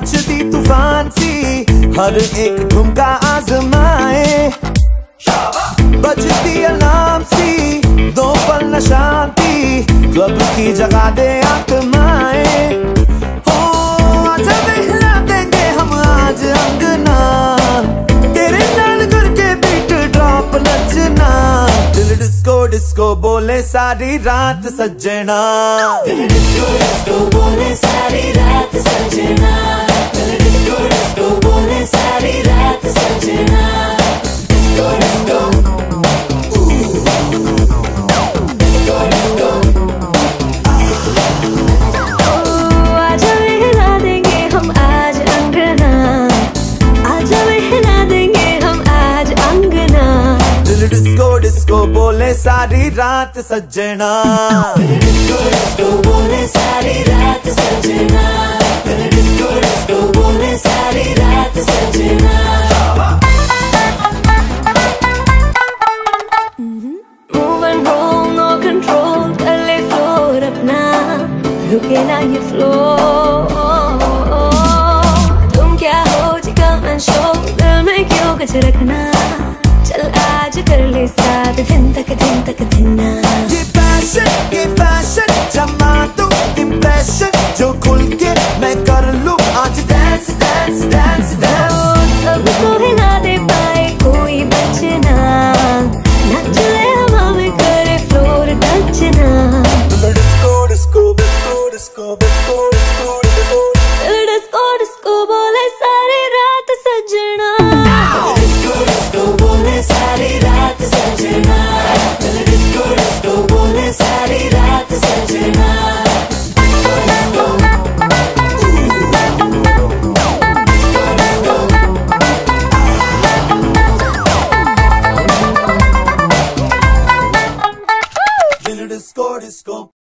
नाचती तूफान सी, हर एक ठुमका आजमाए, बजती अलार्म सी, दो पल न शांति, क्लब की जगा दे आत्माएं। हो आजा हिला देंगे हम आज अंगना, तेरे नाल करके बीट ड्रॉप नचना, दिल डिस्को डिस्को बोले सारी रात सजना, दिल डिस्को डिस्को बोले सारी रात सजना, दिल डिस्को डिस्को बोले सारी रात सजना, डिस्को डिस्को डिस्को डिस्को। आजा हिला देंगे हम आज अंगना, आजा हिला देंगे हम आज अंगना, दिल डिस्को डिस्को बोले सारी रात सजना, दिल डिस्को डिस्को बोले सारी रात सजना, दिल डिस्को डिस्को बोले सारी रात सजना। Move and roll, no control, कर ले floor अपना, रुके ना ये flow। तुम क्या हो जी come and show, दिल में क्यों कुछ रखना, चल आज कर ले साथ दिन तक दिन। ये पैशन ये पैशन जमा दो इम्प्रेशन, जो खुल के मैं कर लूं आज डांस डांस डांस डांस। सबको हिला दे पाए कोई बचना, नचले हवा में करे फ्लोर टचना, disco disco disco disco disco disco disco disco बोले सारी रात सजना, डिस्को डिस्को बोले सारी रात सजना, डिस्को डिस्को बोले सारी रात सजना। Disco disco.